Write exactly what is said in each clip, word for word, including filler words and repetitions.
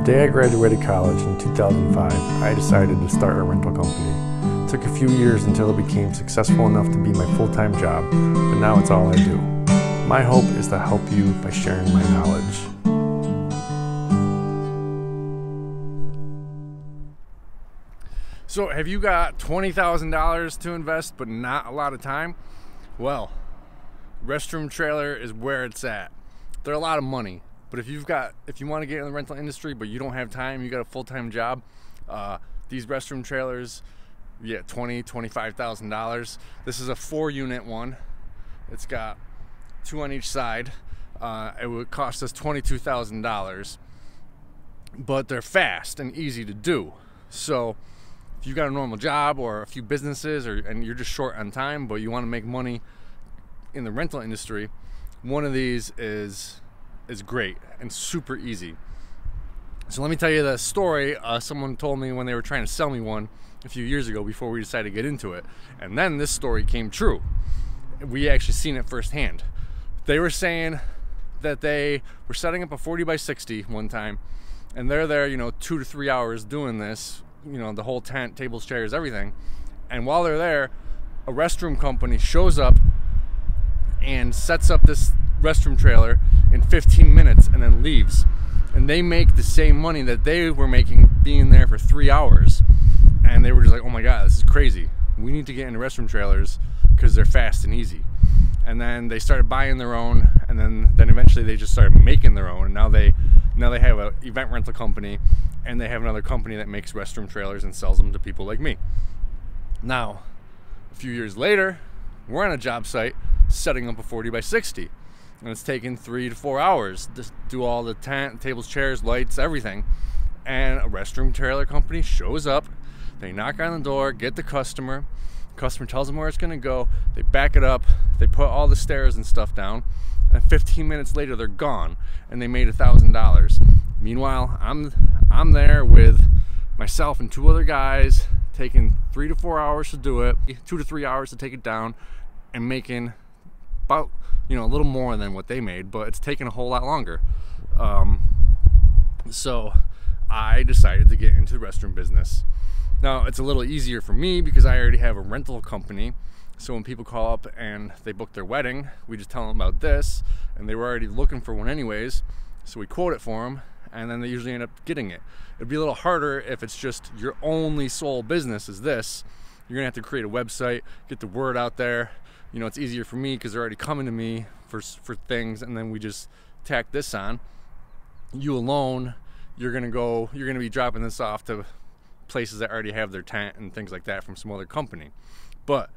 The day I graduated college in two thousand five, I decided to start a rental company. It took a few years until it became successful enough to be my full-time job, but now it's all I do. My hope is to help you by sharing my knowledge. So have you got twenty thousand dollars to invest but not a lot of time? Well, restroom trailer is where it's at. They're a lot of money, but if you've got, if you want to get in the rental industry but you don't have time, you got a full-time job, uh, these restroom trailers, yeah, twenty thousand dollars, twenty-five thousand dollars. This is a four-unit one. It's got two on each side. Uh, it would cost us twenty-two thousand dollars, but they're fast and easy to do. So if you've got a normal job or a few businesses or and you're just short on time but you want to make money in the rental industry, one of these is is great and super easy. So let me tell you the story. Uh, someone told me when they were trying to sell me one a few years ago before we decided to get into it, and then this story came true. We actually seen it firsthand. They were saying that they were setting up a forty by sixty one time, and they're there, you know, two to three hours doing this, you know, the whole tent, tables, chairs, everything. And while they're there, a restroom company shows up and sets up this restroom trailer in fifteen minutes and then leaves. And they make the same money that they were making being there for three hours. And they were just like, oh my God, this is crazy. We need to get into restroom trailers because they're fast and easy. And then they started buying their own, and then, then eventually they just started making their own. And now they, now they have an event rental company, and they have another company that makes restroom trailers and sells them to people like me. Now, a few years later, we're on a job site setting up a forty by sixty, and it's taken three to four hours to do all the tent, tables, chairs, lights, everything. And a restroom trailer company shows up, they knock on the door, get the customer, customer tells them where it's gonna go, they back it up, they put all the stairs and stuff down, and fifteen minutes later they're gone, and they made a thousand dollars. Meanwhile, I'm I'm there with myself and two other guys, taking three to four hours to do it, two to three hours to take it down, and making about, you know, a little more than what they made, but it's taking a whole lot longer. Um, so I decided to get into the restroom business. Now, it's a little easier for me because I already have a rental company. So when people call up and they book their wedding, we just tell them about this, and they were already looking for one anyways. So we quote it for them, and then they usually end up getting it. It'd be a little harder if it's just your only sole business is this. You're gonna have to create a website, get the word out there. You know, it's easier for me because they're already coming to me for, for things, and then we just tack this on. You alone, you're gonna go, you're gonna be dropping this off to places that already have their tent and things like that from some other company. But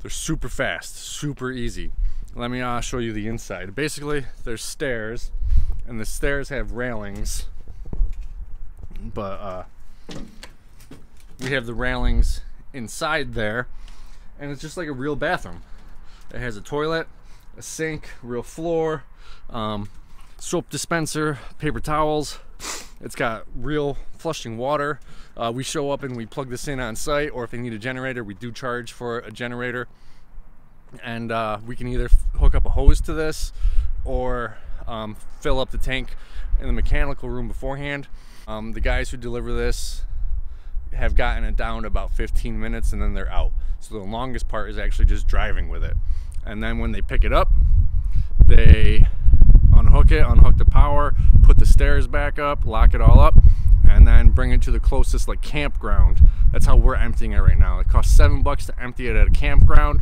they're super fast, super easy. Let me uh, show you the inside. Basically, there's stairs, and the stairs have railings, but uh, we have the railings inside there, and it's just like a real bathroom. It has a toilet, a sink, real floor, um, soap dispenser, paper towels. It's got real flushing water. Uh, we show up and we plug this in on site, or if they need a generator, we do charge for a generator. And uh, we can either hook up a hose to this or Um, fill up the tank in the mechanical room beforehand. Um, the guys who deliver this have gotten it down to about fifteen minutes, and then they're out. So the longest part is actually just driving with it. And then when they pick it up, they unhook it, unhook the power, put the stairs back up, lock it all up, and then bring it to the closest like campground. That's how we're emptying it right now. It costs seven bucks to empty it at a campground,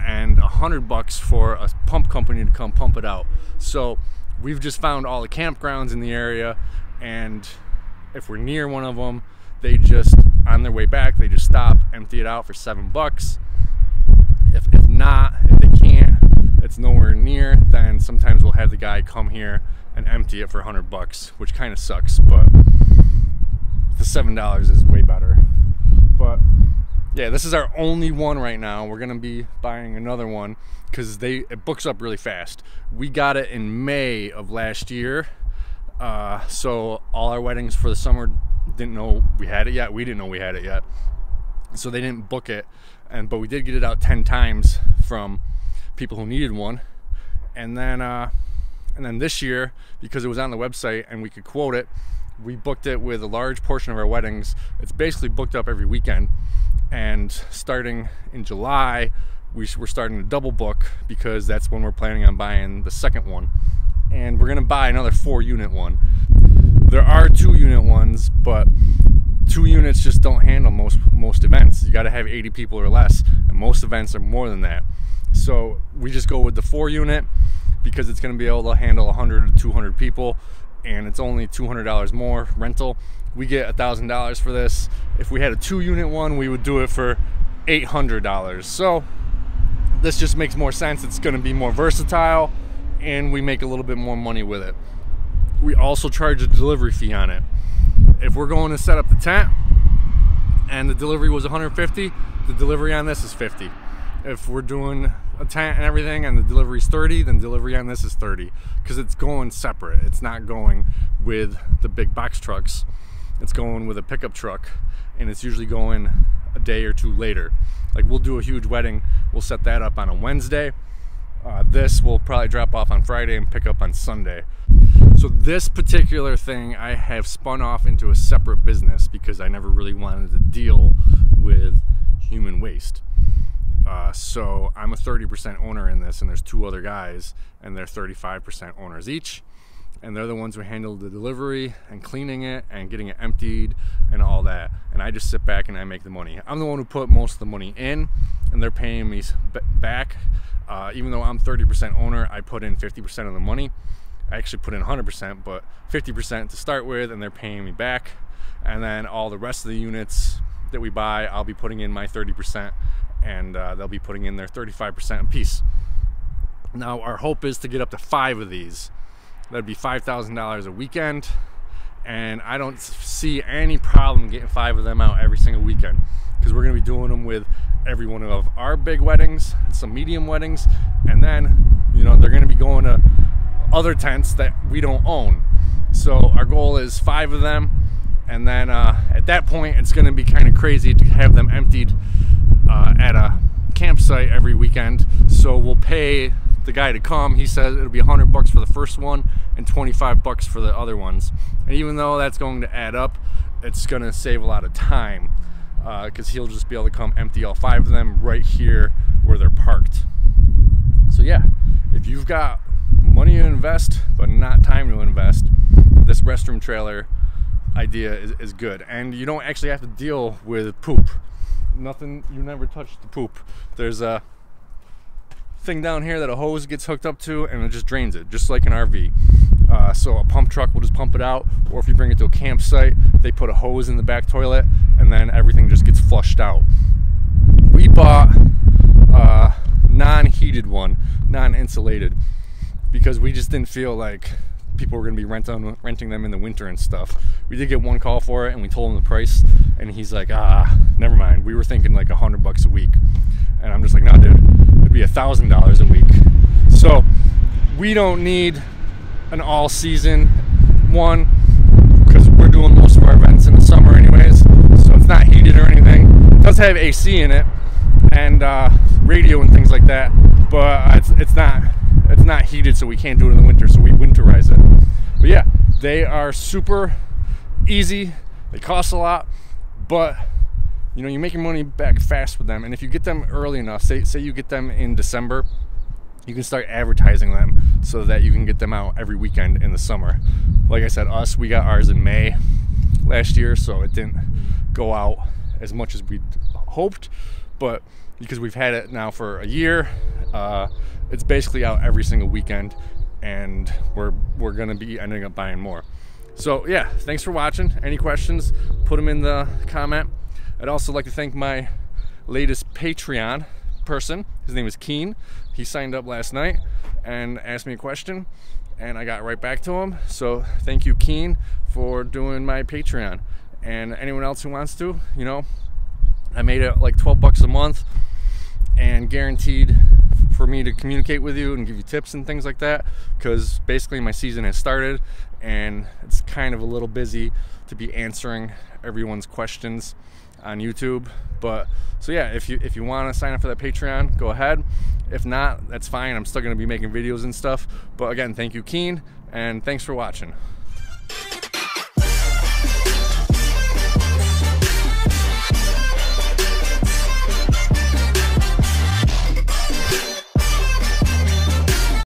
and a hundred bucks for a pump company to come pump it out. So we've just found all the campgrounds in the area, and if we're near one of them, they just, on their way back, they just stop, empty it out for seven bucks. If, if not, if they can't, it's nowhere near, then sometimes we'll have the guy come here and empty it for a hundred bucks, which kind of sucks, but the seven dollars is way better. But yeah, this is our only one right now. We're gonna be buying another one because they it books up really fast. We got it in May of last year, uh, so all our weddings for the summer didn't know we had it yet. We didn't know we had it yet, so they didn't book it. And but we did get it out ten times from people who needed one. And then uh, and then this year, because it was on the website and we could quote it, we booked it with a large portion of our weddings. It's basically booked up every weekend. And starting in July, we, we're starting to double book because that's when we're planning on buying the second one. And we're gonna buy another four unit one. There are two unit ones, but two units just don't handle most, most events. You gotta have eighty people or less, and most events are more than that. So we just go with the four unit because it's gonna be able to handle one hundred to two hundred people, and it's only two hundred dollars more rental. We get one thousand dollars for this. If we had a two unit one, we would do it for eight hundred dollars. So this just makes more sense. It's gonna be more versatile, and we make a little bit more money with it. We also charge a delivery fee on it. If we're going to set up the tent and the delivery was one hundred fifty, the delivery on this is fifty. If we're doing a tent and everything and the delivery is thirty, then delivery on this is thirty, because it's going separate. It's not going with the big box trucks. It's going with a pickup truck, and it's usually going a day or two later. Like, we'll do a huge wedding, we'll set that up on a Wednesday. Uh, this will probably drop off on Friday and pick up on Sunday. So this particular thing I have spun off into a separate business because I never really wanted to deal with human waste. Uh, so I'm a thirty percent owner in this, and there's two other guys, and they're thirty-five percent owners each. And they're the ones who handle the delivery and cleaning it and getting it emptied and all that. And I just sit back and I make the money. I'm the one who put most of the money in, and they're paying me back. Uh, even though I'm thirty percent owner, I put in fifty percent of the money. I actually put in one hundred percent, but fifty percent to start with, and they're paying me back. And then all the rest of the units that we buy, I'll be putting in my thirty percent, and uh, they'll be putting in their thirty-five percent apiece. Now, our hope is to get up to five of these. That'd be five thousand dollars a weekend, and I don't see any problem getting five of them out every single weekend, because we're gonna be doing them with every one of our big weddings, some medium weddings, and then, you know, they're gonna be going to other tents that we don't own. So our goal is five of them, and then uh, at that point, it's gonna be kind of crazy to have them emptied uh, at a campsite every weekend. So we'll pay the guy to come. He says it'll be one hundred bucks for the first one and twenty-five bucks for the other ones. And even though that's going to add up, it's going to save a lot of time, because uh, he'll just be able to come empty all five of them right here where they're parked. So yeah, if you've got money to invest but not time to invest, this restroom trailer idea is, is good. And you don't actually have to deal with poop. Nothing, you never touch the poop. There's a thing down here that a hose gets hooked up to, and it just drains it, just like an R V. Uh, so a pump truck will just pump it out, or if you bring it to a campsite, they put a hose in the back toilet, and then everything just gets flushed out. We bought a non-heated one, non-insulated, because we just didn't feel like people were going to be renting, renting them in the winter and stuff. We did get one call for it, and we told him the price, and he's like, ah, never mind. We were thinking like one hundred bucks a week, and I'm just like, no, dude. Be a thousand dollars a week. So we don't need an all season one, because we're doing most of our events in the summer anyways, so it's not heated or anything. It does have A C in it and uh, radio and things like that, but it's, it's not it's not heated, so we can't do it in the winter, so we winterize it. But yeah, they are super easy. They cost a lot, but you know, you're making money back fast with them. And if you get them early enough, say, say you get them in December, you can start advertising them so that you can get them out every weekend in the summer. Like I said, us, we got ours in May last year, so it didn't go out as much as we hoped. But because we've had it now for a year, uh, it's basically out every single weekend, and we're, we're going to be ending up buying more. So yeah, thanks for watching. Any questions, put them in the comment. I'd also like to thank my latest Patreon person. His name is Keen. He signed up last night and asked me a question, and I got right back to him. So thank you, Keen, for doing my Patreon. And anyone else who wants to, you know, I made it like twelve bucks a month, and guaranteed for me to communicate with you and give you tips and things like that, because basically my season has started, and it's kind of a little busy to be answering everyone's questions on YouTube. But so yeah, if you if you want to sign up for that Patreon, go ahead. If not, that's fine. I'm still going to be making videos and stuff. But again, thank you, Keen, and thanks for watching.